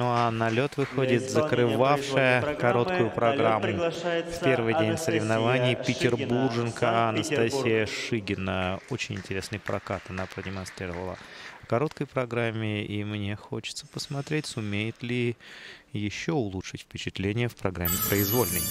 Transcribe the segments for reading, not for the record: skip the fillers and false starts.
Ну а на лед выходит закрывавшая короткую программу в первый день соревнований петербурженка Анастасия Шигина. Очень интересный прокат она продемонстрировала в короткой программе. И мне хочется посмотреть, сумеет ли еще улучшить впечатление в программе произвольной.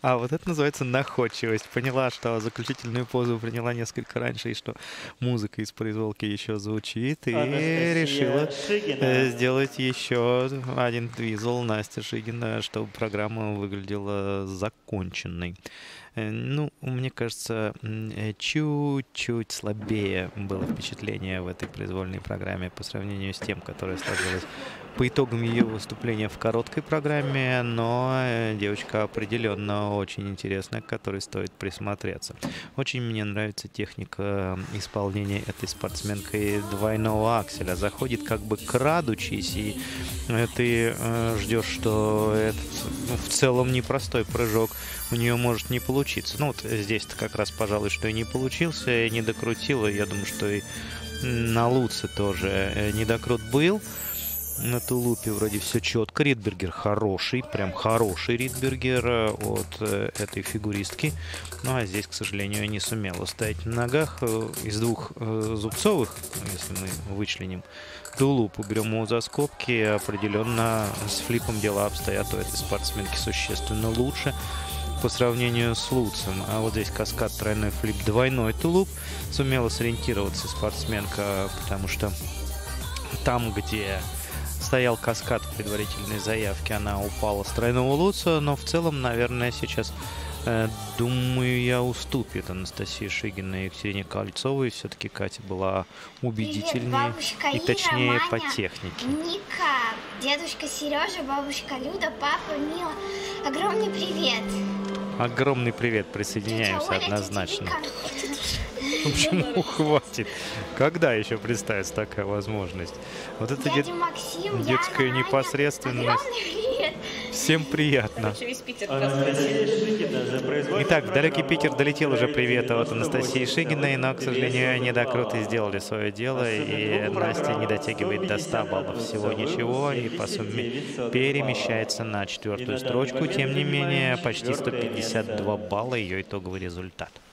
А вот это называется находчивость. Поняла, что заключительную позу приняла несколько раньше, и что музыка из произволки еще звучит, и решила сделать еще один твизл Настя Шигина, чтобы программа выглядела законченной. Ну, мне кажется, чуть-чуть слабее было впечатление в этой произвольной программе по сравнению с тем, которое сложилось по итогам ее выступления в короткой программе, но девочка определенно очень интересная, к которой стоит присмотреться. Очень мне нравится техника исполнения этой спортсменкой двойного акселя. Заходит как бы крадучись, и ты ждешь, что этот в целом непростой прыжок у нее может не получиться. Ну вот здесь-то как раз, пожалуй, что и не получился, и не докрутила. Я думаю, что и на Луце тоже недокрут был. на тулупе вроде все четко. Ридбергер хороший, прям хороший ридбергер от этой фигуристки. Ну а здесь, к сожалению, не сумела стоять на ногах. Из двух зубцовых, если мы вычленим тулуп, уберем его за скобки, определенно с флипом дела обстоят у этой спортсменки существенно лучше по сравнению с Луцем. А вот здесь каскад, тройной флип, двойной тулуп. Сумела сориентироваться спортсменка, потому что там, где стоял каскад в предварительной заявке, она упала с тройного Луца. Но в целом, наверное, сейчас, думаю, я уступит Анастасии Шигиной и Екатерине Кольцовой. Все-таки Катя была убедительнее и точнее Маня, по технике. Ника, дедушка Сережа, бабушка Люда, папа Мила, огромный привет. Огромный привет, присоединяемся однозначно. Почему хватит? Когда еще представится такая возможность? Вот это детская непосредственность. Всем приятно. Итак, в далекий Питер долетел уже привет от Анастасии Шигиной, но, к сожалению, недокруты сделали свое дело, и Настя не дотягивает до 100 баллов. Всего ничего, и по сумме перемещается на 4-ю строчку. Тем не менее, почти 152 балла ее итоговый результат.